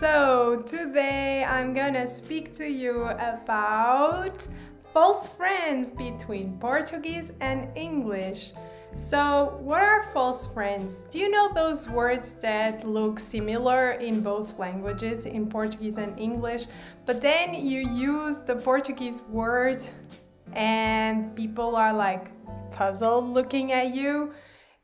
So today I'm gonna speak to you about false friends between Portuguese and English. So what are false friends? Do you know those words that look similar in both languages, in Portuguese and English, but then you use the Portuguese words and people are like puzzled looking at you?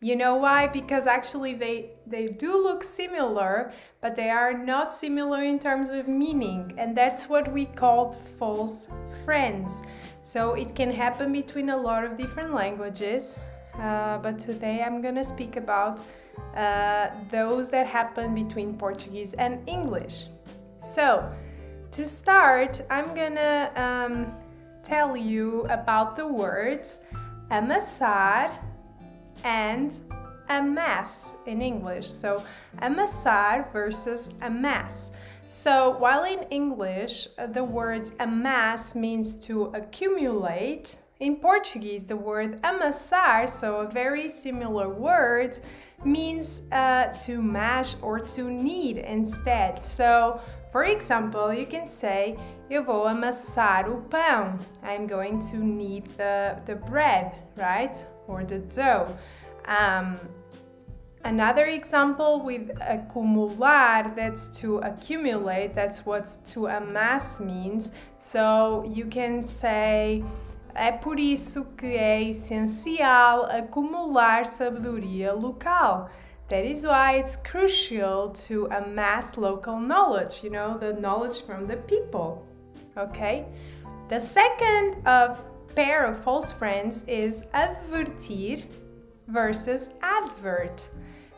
You know why? Because actually they do look similar, but they are not similar in terms of meaning, and that's what we called false friends. So it can happen between a lot of different languages, but today I'm gonna speak about those that happen between Portuguese and English. So to start, I'm gonna tell you about the words amassar and amass in English. So amassar versus amass. So while in English the words amass means to accumulate, in Portuguese the word amassar, so a very similar word, means to mash or to knead instead. So for example, you can say eu vou amassar o pão. I'm going to knead the bread, right? Or the dough. Another example with acumular, that's to accumulate, that's what to amass means. So you can say é por isso que é essencial acumular sabedoria local. That is why it's crucial to amass local knowledge, you know, the knowledge from the people. Okay? The second pair of false friends is advertir versus advert.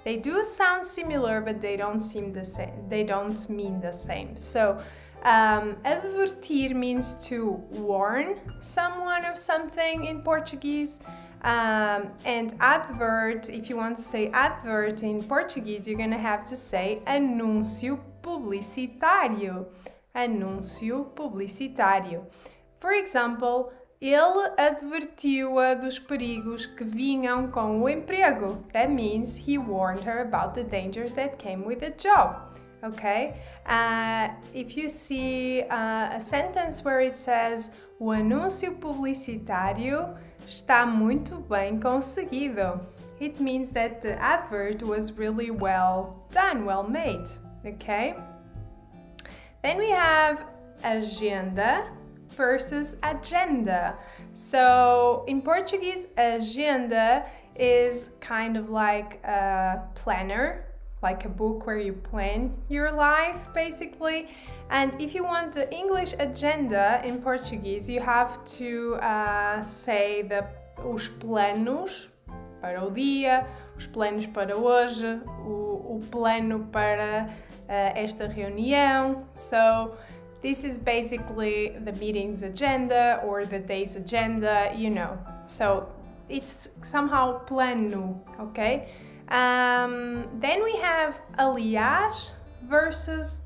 They do sound similar, but they don't seem the same. They don't mean the same. So advertir means to warn someone of something in Portuguese. And advert, if you want to say advert in Portuguese, you're gonna have to say anúncio publicitário. Anúncio publicitário. For example, ele advertiu-a dos perigos que vinham com o emprego. That means he warned her about the dangers that came with the job. Okay? If you see a sentence where it says o anúncio publicitário está muito bem conseguido. It means that the advert was really well done, well made. Okay? Then we have agenda versus agenda. So in Portuguese, agenda is kind of like a planner, like a book where you plan your life, basically. And if you want the English agenda in Portuguese, you have to say os planos para o dia, os planos para hoje, o plano para esta reunião. So this is basically the meeting's agenda or the day's agenda, you know. So it's somehow plano, okay? Then we have aliás versus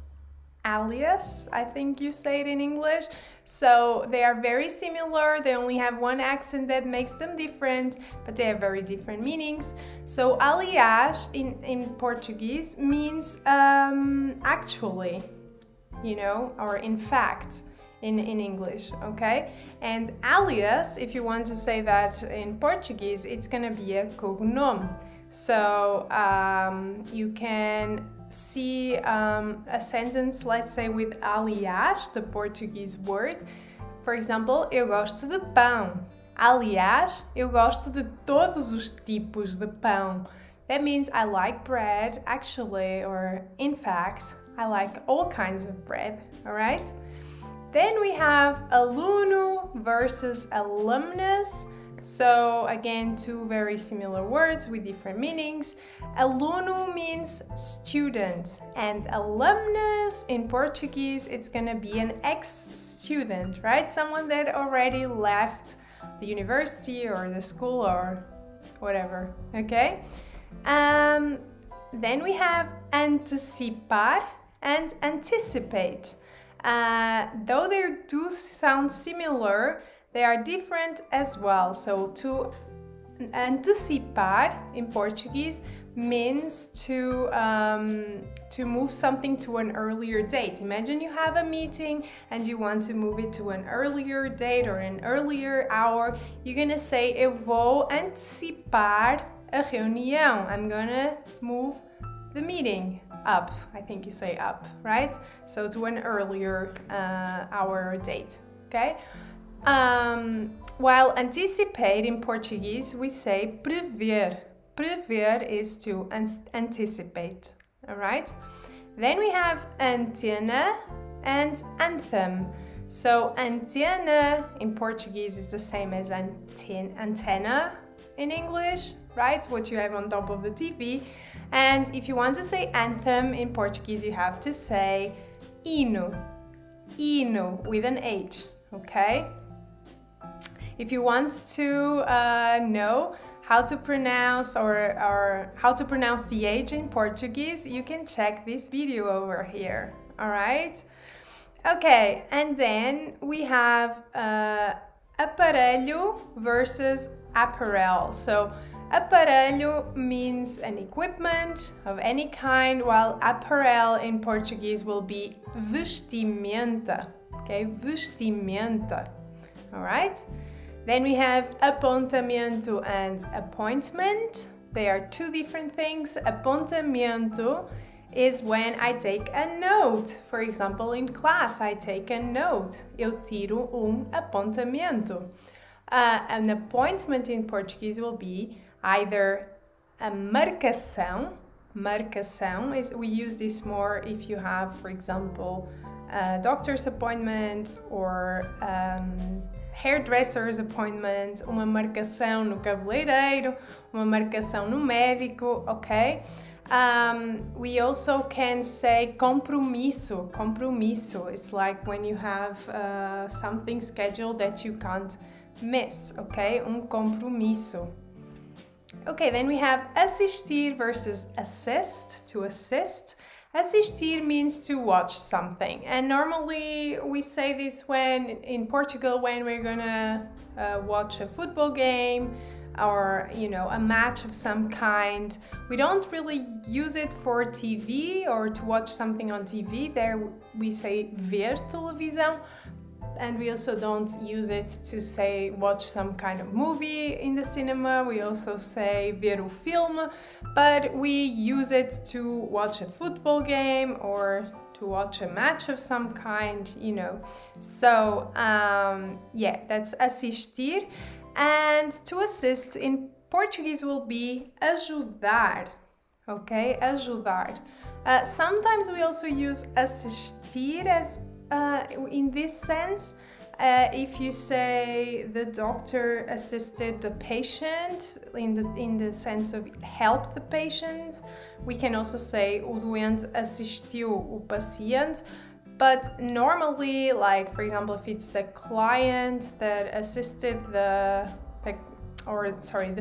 alias, I think you say it in English. So they are very similar, they only have one accent that makes them different, but they have very different meanings. So aliás in Portuguese means actually, you know, or in fact in English, okay? And alias, if you want to say that in Portuguese, it's gonna be a cognome. So you can see a sentence, let's say, with aliás, the Portuguese word. For example, eu gosto de pão. Aliás, eu gosto de todos os tipos de pão. That means I like bread, actually, or in fact, I like all kinds of bread, all right? Then we have aluno versus alumnus. So again, two very similar words with different meanings. Aluno means student, and alumnus in Portuguese, it's gonna be an ex-student, right? Someone that already left the university or the school or whatever, okay? Then we have anticipar and anticipate. Though they do sound similar, they are different as well. So to anticipar in Portuguese means to move something to an earlier date. Imagine you have a meeting and you want to move it to an earlier date or an earlier hour. You're gonna say, eu vou antecipar a reunião. I'm gonna move the meeting up. I think you say up, right? So to an earlier hour or date, okay? While anticipate in Portuguese, we say prever. Prever is to anticipate, all right? Then we have antena and anthem. So antena in Portuguese is the same as antenna in English, right? What you have on top of the TV. And if you want to say anthem in Portuguese, you have to say hino, hino with an H, okay? If you want to know how to pronounce or how to pronounce the H in Portuguese, you can check this video over here, all right? Okay, and then we have aparelho versus apparel. So aparelho means an equipment of any kind, while apparel in Portuguese will be vestimenta, okay? Vestimenta, all right? Then we have apontamento and appointment. They are two different things. Apontamento is when I take a note. For example, in class, I take a note. Eu tiro apontamento. An appointment in Portuguese will be either a marcação. Marcação is, we use this more if you have, for example, a doctor's appointment or hairdresser's appointment, uma marcação no cabeleireiro, uma marcação no médico, okay? We also can say compromisso, compromisso. It's like when you have something scheduled that you can't miss, okay? Compromisso. Okay, then we have assistir versus assist, to assist. Assistir means to watch something, and normally we say this when in Portugal when we're gonna watch a football game or, you know, a match of some kind. We don't really use it for TV or to watch something on TV. There we say ver televisão, and we also don't use it to say watch some kind of movie in the cinema. We also say ver o filme, but we use it to watch a football game or to watch a match of some kind, you know. So yeah, that's assistir. And to assist in Portuguese will be ajudar, okay? Ajudar. Sometimes we also use assistir as in this sense, if you say the doctor assisted the patient, in the sense of help the patient, we can also say o doente assistiu o paciente. But normally, like for example, if it's the client that assisted the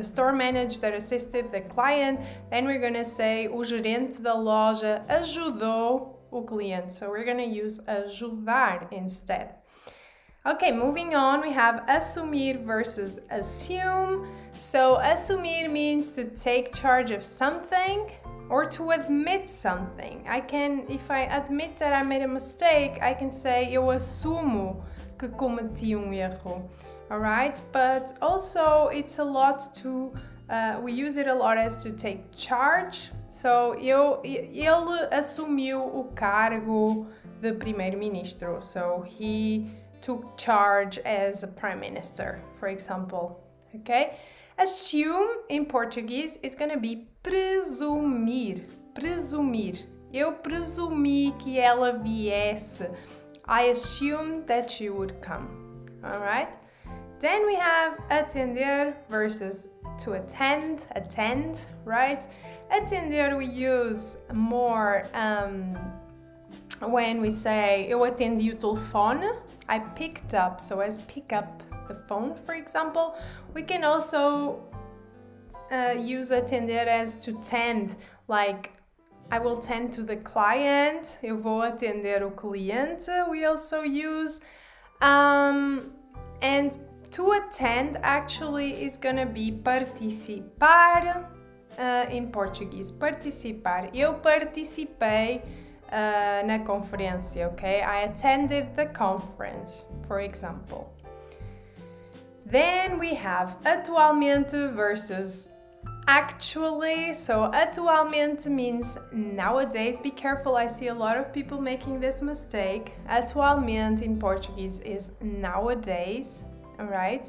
store manager that assisted the client, then we're gonna say o gerente da loja ajudou o cliente. So we're going to use ajudar instead. Okay, moving on, we have assumir versus assume. So assumir means to take charge of something or to admit something. I can, if I admit that I made a mistake, I can say eu assumo que cometi erro. All right, but also it's a lot to we use it a lot as to take charge. So, ele assumiu o cargo de primeiro-ministro. So, he took charge as a prime minister, for example, okay? Assume, in Portuguese, is going to be presumir. Presumir. Eu presumi que ela viesse. I assumed that she would come, all right? Then we have atender versus to attend, attend, right? Atender we use more when we say eu atendi o telefone, I picked up, so as pick up the phone, for example. We can also use atender as to tend, like I will tend to the client, eu vou atender o cliente, we also use. And to attend actually is gonna be participar, in Portuguese. Participar. Eu participei na conferência, okay? I attended the conference, for example. Then we have atualmente versus actually. So atualmente means nowadays. Be careful, I see a lot of people making this mistake. Atualmente in Portuguese is nowadays, all right?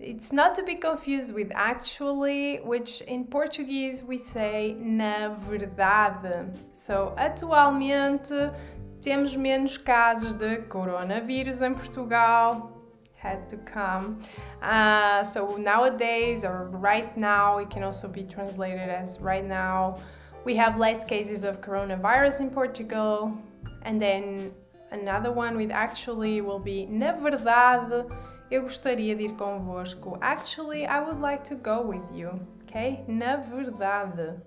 It's not to be confused with actually, which in Portuguese we say na verdade. So atualmente temos menos casos de coronavírus em Portugal. Has to come. So nowadays or right now, it can also be translated as right now. We have less cases of coronavirus in Portugal. And then another one with actually will be na verdade, eu gostaria de ir convosco. Actually, I would like to go with you. Okay? Na verdade.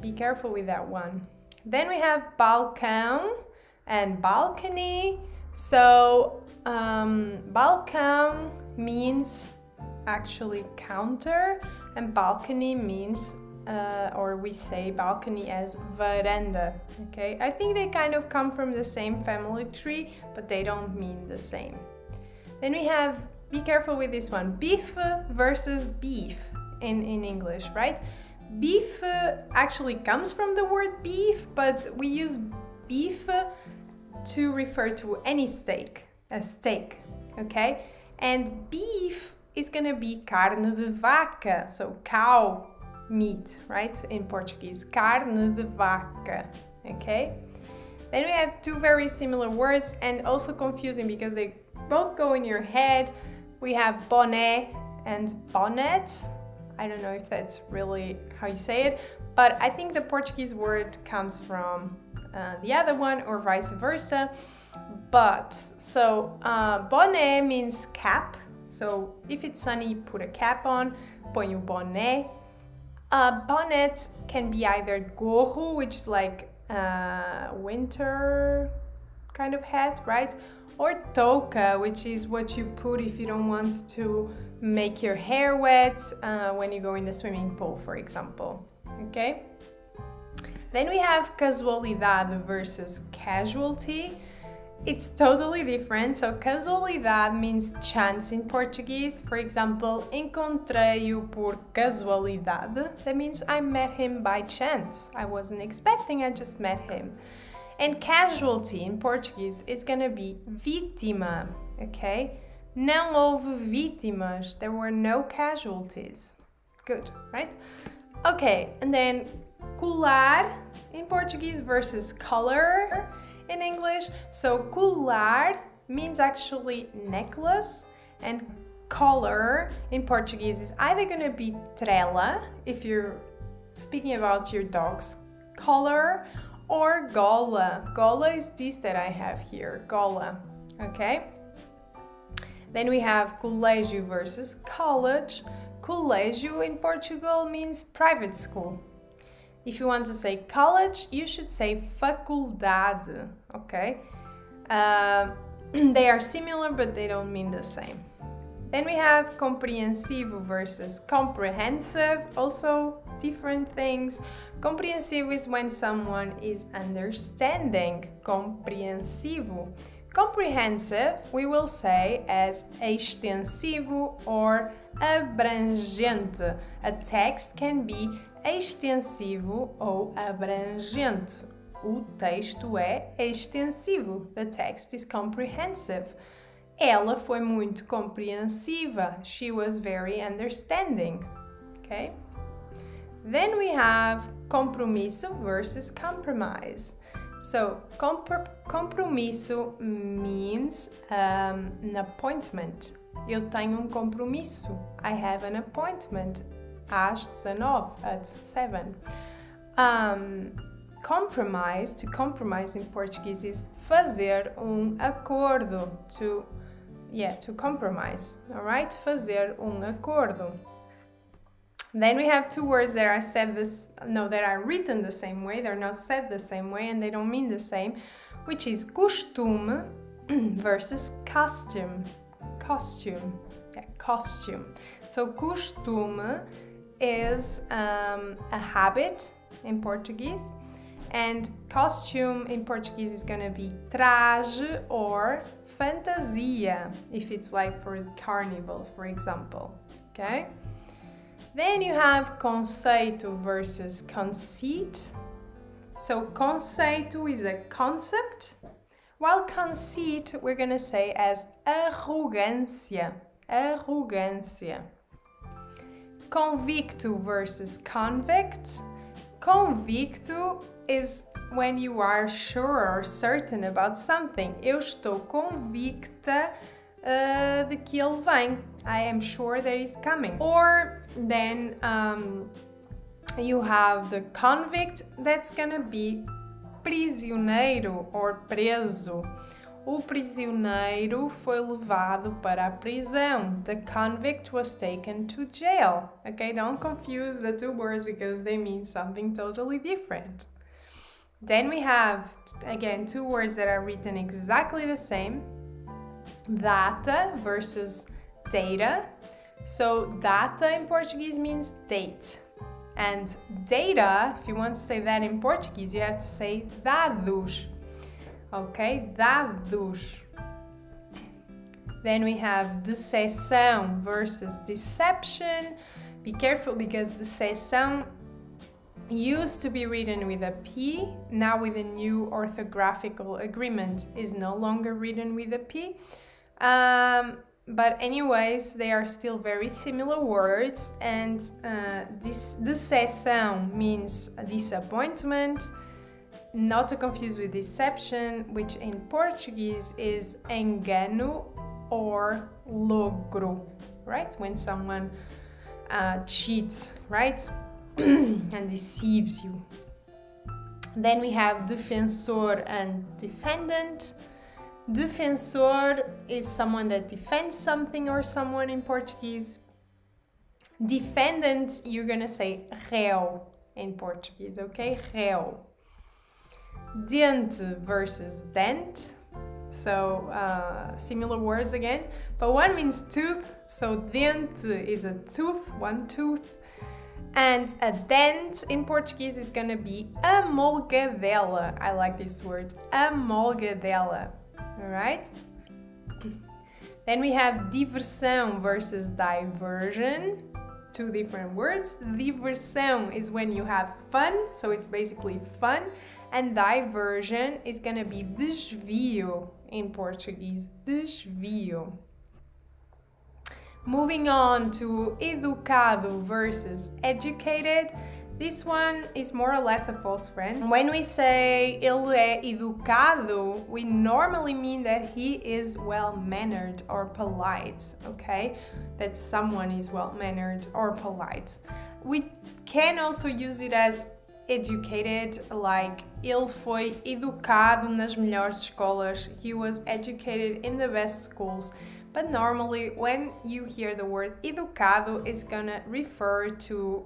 Be careful with that one. Then we have balcão and balcony. So balcão means actually counter, and balcony means or we say balcony as varanda, okay? I think they kind of come from the same family tree, but they don't mean the same. Then we have, be careful with this one, beef versus beef in English, right? Beef actually comes from the word beef, but we use beef to refer to any steak, a steak, okay? And beef is gonna be carne de vaca, so cow meat, right? In Portuguese, carne de vaca, okay? Then we have two very similar words and also confusing because they both go in your head. We have boné and bonnet. I don't know if that's really how you say it, but I think the Portuguese word comes from the other one or vice versa. But so boné means cap, so if it's sunny, put a cap on, põe o boné. Bonnet can be either gorro, which is like winter kind of hat, right? Or touca, which is what you put if you don't want to make your hair wet when you go in the swimming pool, for example, okay? Then we have casualidade versus casualty. It's totally different. So casualidade means chance in Portuguese. For example, encontrei-o por casualidade. That means I met him by chance. I wasn't expecting, I just met him. And casualty in Portuguese is gonna be vítima, okay? Não houve vítimas. There were no casualties. Good, right? Okay, and then colar in Portuguese versus color in English. So colar means actually necklace, and color in Portuguese is either gonna be trela, if you're speaking about your dog's color, or gola. Gola is this that I have here, gola, okay? Then we have colégio versus college. Colégio in Portugal means private school. If you want to say college, you should say faculdade, okay? They are similar, but they don't mean the same. Then we have compreensivo versus comprehensive, also different things. Compreensivo is when someone is understanding, compreensivo. Comprehensive, we will say as extensivo or abrangente. A text can be extensivo ou abrangente. O texto é extensivo. The text is comprehensive. Ela foi muito compreensiva. She was very understanding. Okay? Then we have compromisso versus compromise. So compromisso means an appointment. Eu tenho compromisso. I have an appointment. Às 19, at 7. Compromise, to compromise in Portuguese is fazer acordo, to compromise, all right? Fazer acordo. Then we have two words that are said that are written the same way, they're not said the same way, and they don't mean the same, which is costume versus costume. Costume. So costume is a habit in Portuguese, and costume in Portuguese is gonna be traje or fantasia, if it's like for carnival, for example, okay? Then you have conceito versus conceit. So conceito is a concept, while conceit we're gonna say as arrogância, arrogância. Convicto versus convict. Convicto is when you are sure or certain about something. Eu estou convicta de que ele vem. I am sure that he's coming. Or then you have the convict, that's gonna be prisioneiro or preso. O prisioneiro foi levado para a prisão. The convict was taken to jail. Okay, don't confuse the two words because they mean something totally different. Then we have, again, two words that are written exactly the same. Data versus data. So data in Portuguese means date. And data, if you want to say that in Portuguese, you have to say dados. Okay, dados. Then we have decepção versus deception. Be careful because decepção used to be written with a P. Now with a new orthographical agreement is no longer written with a P. But anyways, they are still very similar words, and decepção means disappointment. Not to confuse with deception, which in Portuguese is engano or logro, right? When someone cheats, right? And deceives you. Then we have defensor and defendant. Defensor is someone that defends something or someone in Portuguese. Defendant, you're gonna say réu in Portuguese, okay? Réu. Diante versus dent, so similar words again, but one means tooth, so diante is a tooth, one tooth, and a dent in Portuguese is gonna be a molgadela. I like these words, a molgadela, all right? Then we have diversão versus diversion. Two different words. Diversão is when you have fun, so it's basically fun, and diversion is gonna be desvio in Portuguese, desvio. Moving on to educado versus educated. This one is more or less a false friend. When we say ele é educado, we normally mean that he is well-mannered or polite, okay? That someone is well-mannered or polite. We can also use it as educated, like ele foi educado nas melhores escolas, he was educated in the best schools. But normally when you hear the word educado, it's gonna refer to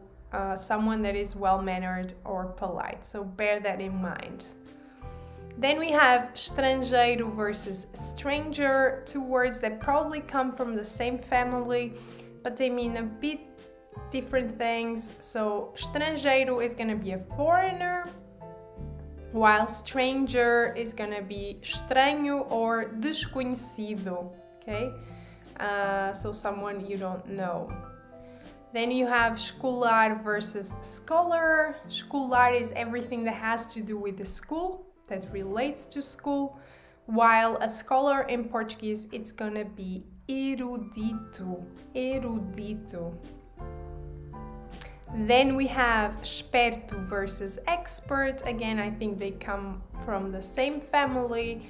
someone that is well-mannered or polite, so bear that in mind. Then we have estrangeiro versus stranger, two words that probably come from the same family, but they mean a bit different things. So estrangeiro is gonna be a foreigner, while stranger is gonna be estranho or desconhecido, okay? So someone you don't know. Then you have escolar versus scholar. Escolar is everything that has to do with the school, that relates to school, while a scholar in Portuguese, it's gonna be erudito, erudito. Then we have esperto versus expert. Again, I think they come from the same family,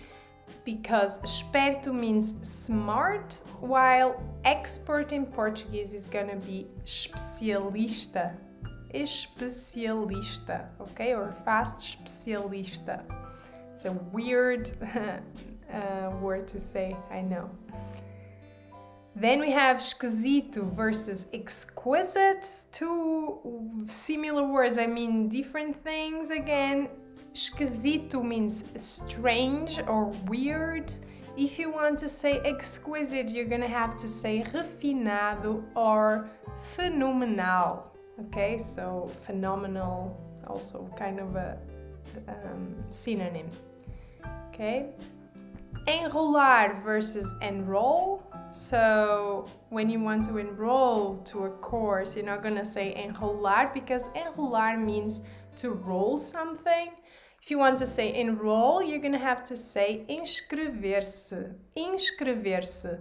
because esperto means smart, while expert in Portuguese is gonna be especialista, especialista, okay, or fast especialista. It's a weird word to say, I know. Then we have esquisito versus exquisite, two similar words, I mean different things again. Esquisito means strange or weird. If you want to say exquisite, you're gonna have to say refinado or fenomenal, Okay, so phenomenal, also kind of a synonym. Okay, enrolar versus enroll. So when you want to enroll to a course, you're not gonna say enrolar, because enrolar means to roll something. If you want to say enroll, you're gonna have to say inscrever-se. Inscrever-se.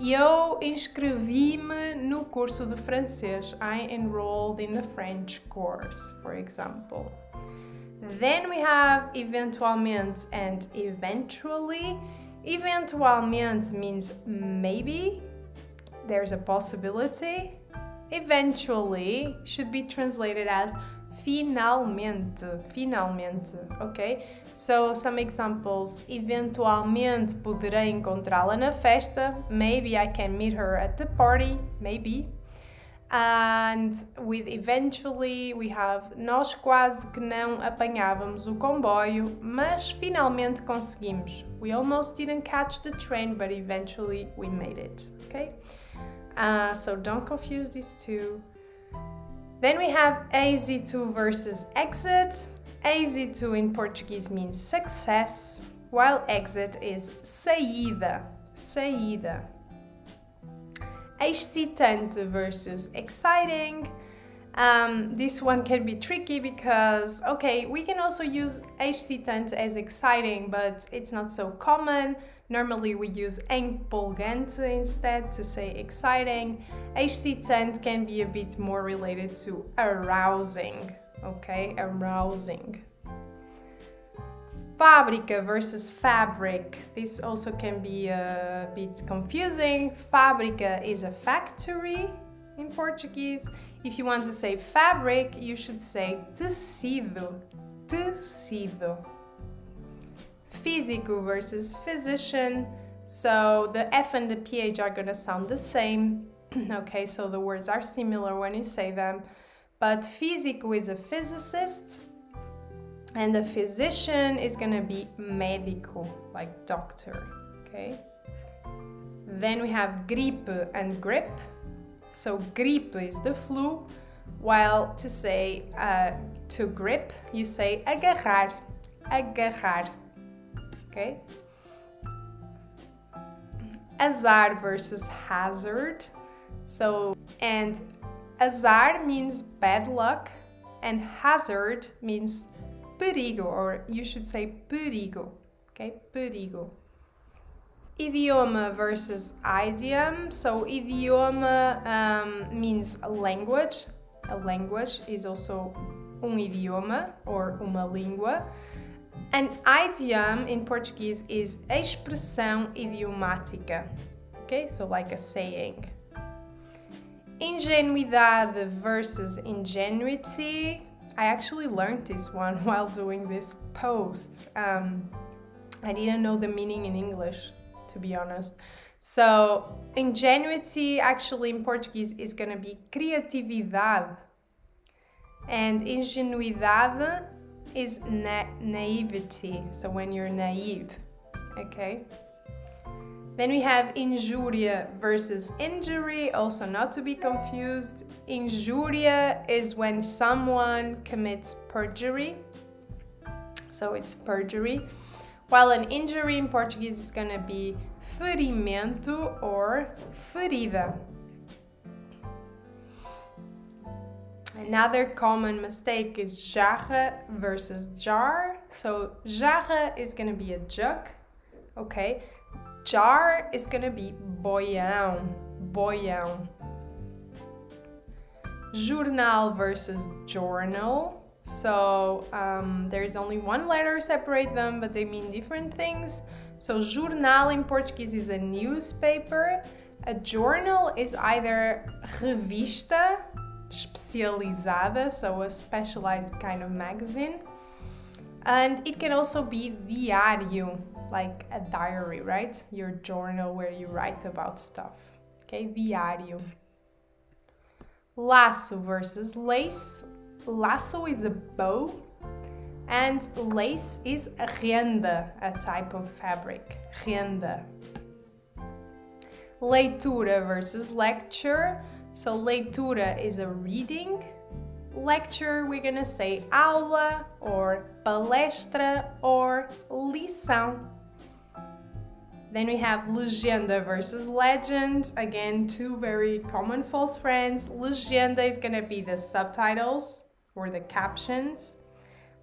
Eu inscrevi-me no curso de francês. I enrolled in the French course, for example. Then we have eventualmente and eventually. Eventualmente means maybe, there's a possibility. Eventually should be translated as finalmente, finalmente, okay? So some examples: eventualmente poderei encontrá-la na festa, maybe I can meet her at the party, maybe. And with eventually we have nós quase que não apanhávamos o comboio, mas finalmente conseguimos. We almost didn't catch the train, but eventually we made it, okay? So don't confuse these two. Then we have êxito versus exit. Êxito in Portuguese means success, while exit is saída, saída. Excitante versus exciting. This one can be tricky because, okay, we can also use excitante as exciting, but it's not so common. Normally we use empolgante instead to say exciting. Excitante can be a bit more related to arousing, okay? Arousing. Fábrica versus fabric. This also can be a bit confusing. Fábrica is a factory in Portuguese. If you want to say fabric, you should say tecido, tecido. Físico versus physician. So the F and the PH are gonna sound the same. Okay, so the words are similar when you say them. But físico is a physicist. And the physician is gonna be médico, like doctor, okay? Then we have gripe and grip. So gripe is the flu, while to say to grip, you say agarrar, agarrar, okay? Azar versus hazard. So, and azar means bad luck, and hazard means perigo, or you should say perigo, okay? Perigo. Idioma versus idiom. So idioma means a language. A language is also idioma or uma língua. An idiom in Portuguese is expressão idiomática, okay? So like a saying. Ingenuidade versus ingenuity. I actually learned this one while doing this post. I didn't know the meaning in English, to be honest. So ingenuity actually in Portuguese is gonna be criatividade. And ingenuidade is naivety. So when you're naive, okay? Then we have injúria versus injury, also not to be confused. Injúria is when someone commits perjury, so it's perjury. While an injury in Portuguese is gonna be ferimento or ferida. Another common mistake is jarra versus jar. So jarra is gonna be a jug, okay? Jar is gonna be boião, boião. Jornal versus journal. So there is only one letter separate them, but they mean different things. So jornal in Portuguese is a newspaper. A journal is either revista especializada, so a specialized kind of magazine. And it can also be diário, like a diary, right? Your journal where you write about stuff, okay? Diário. Laço versus lace. Laço is a bow, and lace is a renda, a type of fabric, renda. Leitura versus lecture. So leitura is a reading, lecture, we're gonna say aula or palestra or lição. Then we have legenda versus legend. Again, two very common false friends. Legenda is gonna be the subtitles or the captions.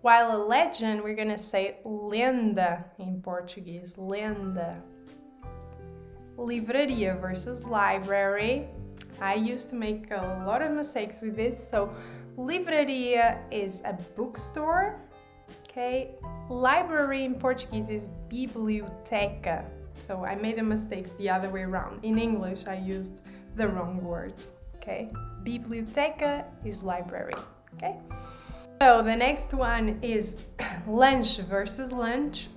While a legend, we're gonna say lenda in Portuguese, lenda. Livraria versus library. I used to make a lot of mistakes with this, so livraria is a bookstore, okay? Library in Portuguese is biblioteca, so I made the mistakes the other way around. In English, I used the wrong word, okay? Biblioteca is library, okay? So the next one is lunch versus lunch.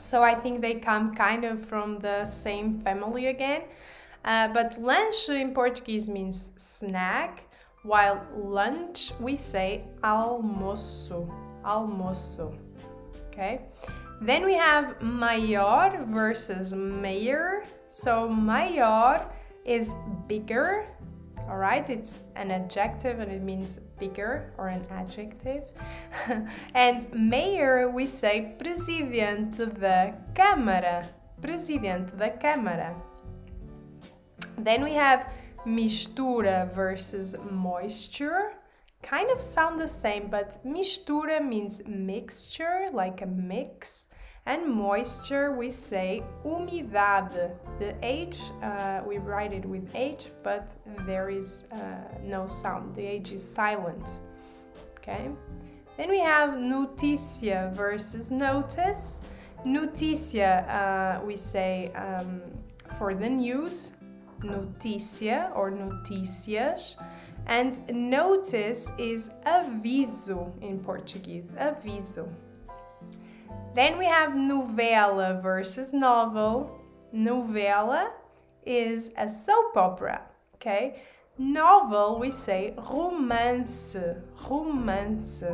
So I think they come kind of from the same family again. But lunch in Portuguese means snack, while lunch we say almoço, almoço, okay? Then we have maior versus maior. So maior is bigger, all right? It's an adjective and it means bigger or an adjective. And maior we say presidente da Câmara. Then we have mistura versus moisture. Kind of sound the same, but mistura means mixture, like a mix. And moisture, we say umidade. The H, we write it with H, but there is no sound. The H is silent, okay? Then we have notícia versus notice. Notícia, we say for the news. Notícia or notícias, and notice is aviso in Portuguese, aviso. Then we have novela versus novel. Novela is a soap opera, okay? Novel we say romance, romance.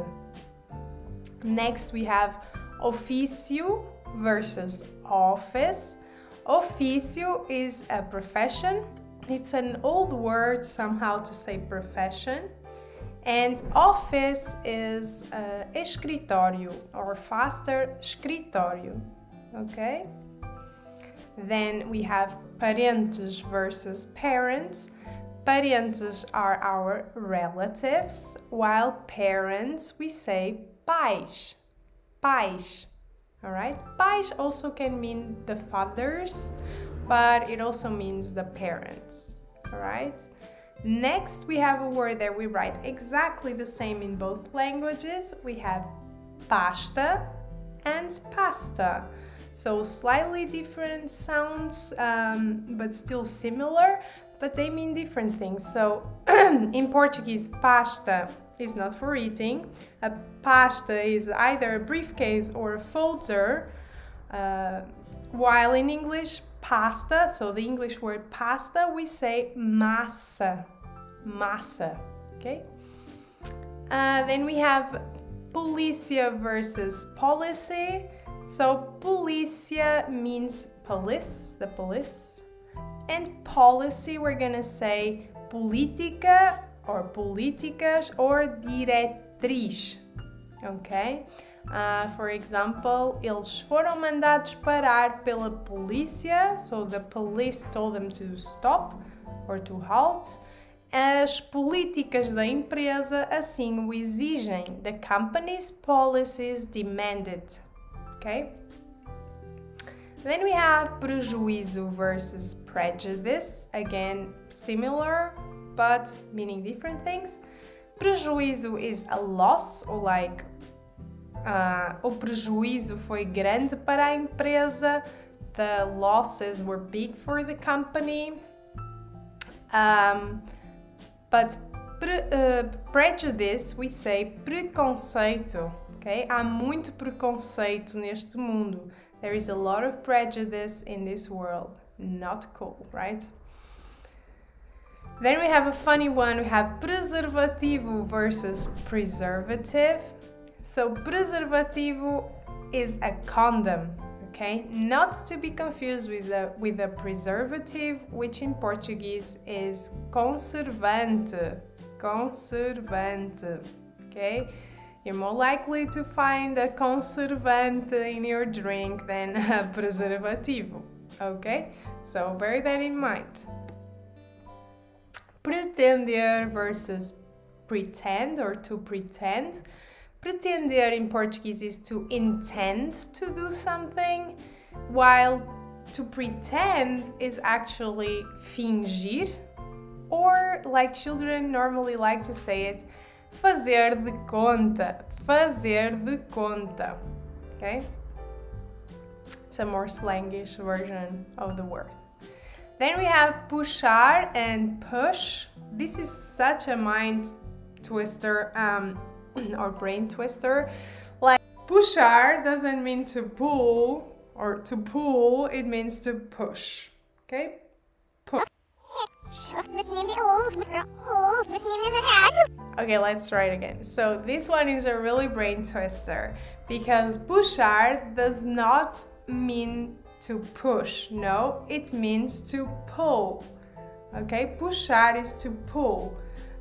Next we have ofício versus office. Ofício is a profession. It's an old word somehow to say profession. And office is escritório, or faster, escritório, okay? Then we have parentes versus parents. Parentes are our relatives, while parents we say pais, pais. All right, pais also can mean the fathers, but it also means the parents, all right? Next, we have a word that we write exactly the same in both languages. We have pasta and pasta. So slightly different sounds, but still similar, but they mean different things. So in Portuguese, pasta is not for eating. A pasta is either a briefcase or a folder, while in English, pasta, so the English word pasta, we say massa, massa, okay? Then we have polícia versus policy. So polícia means police, the police, and policy, we're gonna say política or políticas or diretriz, okay? For example, eles foram mandados parar pela polícia, so the police told them to stop or to halt. As políticas da empresa assim o exigem. The company's policies demand it, okay? Then we have prejuízo versus prejudice, again similar, but meaning different things. Prejuízo is a loss, or like o prejuízo foi grande para a empresa. The losses were big for the company. But prejudice, we say preconceito, okay? Há muito preconceito neste mundo. There is a lot of prejudice in this world. Not cool, right? Then we have a funny one, we have preservativo versus preservative. So preservativo is a condom, okay? Not to be confused with a preservative, which in Portuguese is conservante, Conservante, okay? You're more likely to find a conservante in your drink than a preservativo, okay? So bear that in mind. Pretender versus pretend or to pretend. Pretender in Portuguese is to intend to do something, while to pretend is actually fingir, or like children normally like to say it, fazer de conta, okay? It's a more slangish version of the word. Then we have puxar and push. This is such a mind twister or brain twister. Like puxar doesn't mean to pull or to pull, it means to push, okay? Push. Okay, let's try it again. So this one is a really brain twister because puxar does not mean to push, no, it means to pull, okay? Puxar is to pull,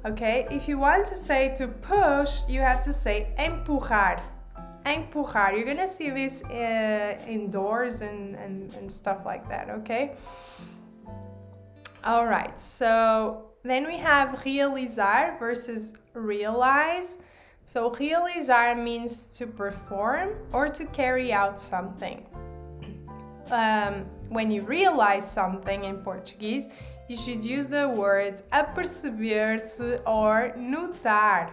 okay? If you want to say to push, you have to say empurrar. Empurrar. You're gonna see this indoors and stuff like that, okay? All right, so then we have realizar versus realize. So realizar means to perform or to carry out something. When you realize something in Portuguese, you should use the words aperceber-se or notar.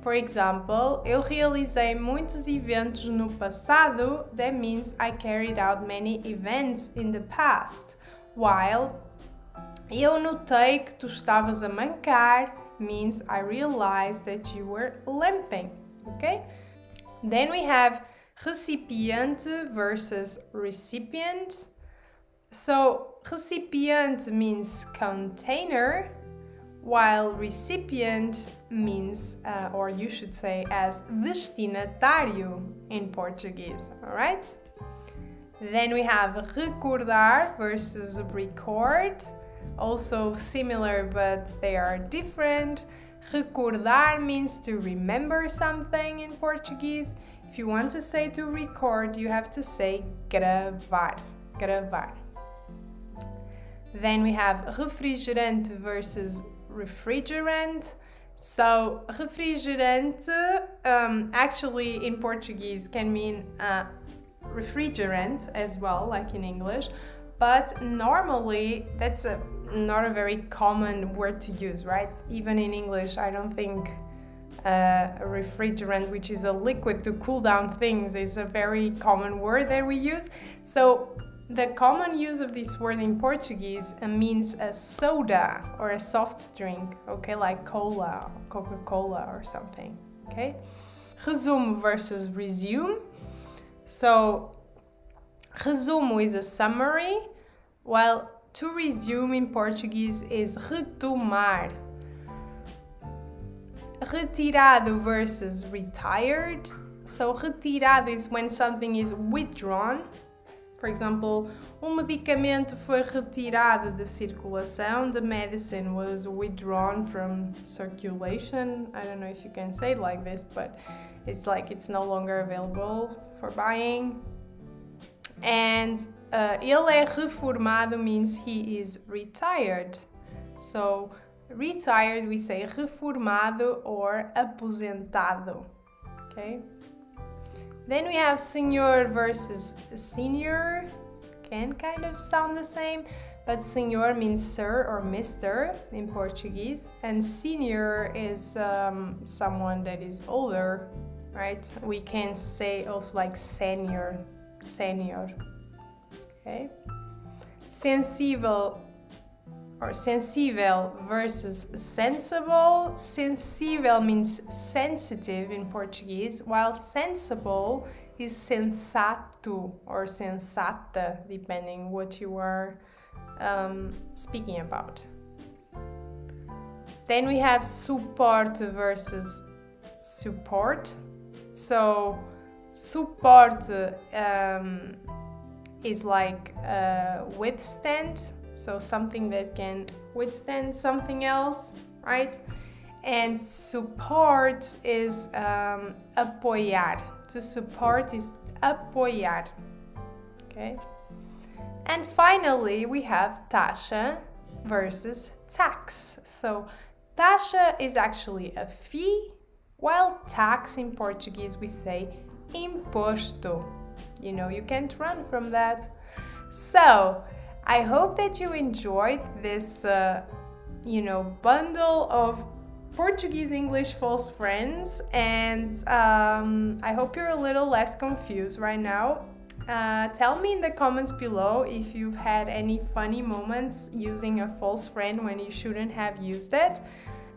For example, eu realizei muitos eventos no passado, that means I carried out many events in the past, while eu notei que tu estavas a mancar means I realized that you were limping, okay? Then we have recipient versus recipient. So recipient means container, while recipient means, or you should say as destinatário in Portuguese, all right? Then we have recordar versus record. Also similar, but they are different. Recordar means to remember something in Portuguese. If you want to say to record, you have to say gravar, gravar. Then we have refrigerant versus refrigerant. So refrigerant actually in Portuguese can mean refrigerant as well, like in English, but normally that's not a very common word to use, right? Even in English, I don't think a refrigerant, which is a liquid to cool down things, is a very common word that we use. So the common use of this word in Portuguese means a soda or a soft drink, okay, like cola, Coca-Cola or something, okay? Resumo versus resume. So resumo is a summary, while to resume in Portuguese is retomar. Retirado versus retired. So retirado is when something is withdrawn. For example, medicamento foi retirado de circulação. The medicine was withdrawn from circulation. I don't know if you can say it like this, but it's like it's no longer available for buying. And ele é reformado means he is retired. So retired, we say reformado or aposentado, okay? Then we have senhor versus senior. Can kind of sound the same, but senhor means sir or mister in Portuguese, and senior is someone that is older, right? We can say also like senior, senior, okay? Sensível or sensível versus sensible. Sensível means sensitive in Portuguese, while sensible is sensato or sensata, depending what you are speaking about. Then we have support versus support. So support is like withstand. So something that can withstand something else, right? And support is apoiar. To support is apoiar. Okay. And finally, we have taxa versus tax. So taxa is actually a fee, while tax in Portuguese we say imposto. You know, you can't run from that. So I hope that you enjoyed this, you know, bundle of Portuguese English false friends, and I hope you're a little less confused right now. Tell me in the comments below if you've had any funny moments using a false friend when you shouldn't have used it.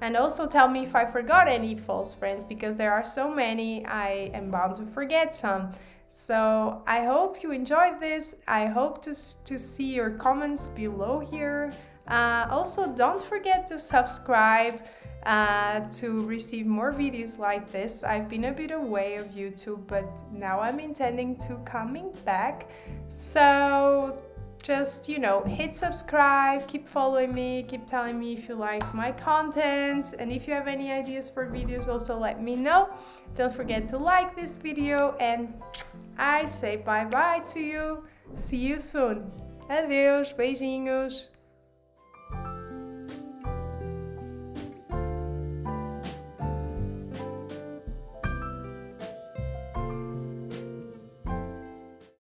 And also tell me if I forgot any false friends, because there are so many, I am bound to forget some. So I hope you enjoyed this. I hope to see your comments below here. Also, don't forget to subscribe to receive more videos like this. I've been a bit away of YouTube, but now I'm intending to coming back. So just, you know, hit subscribe, keep following me, keep telling me if you like my content, and if you have any ideas for videos, also let me know. Don't forget to like this video, and I say bye-bye to you. See you soon. Adeus, beijinhos.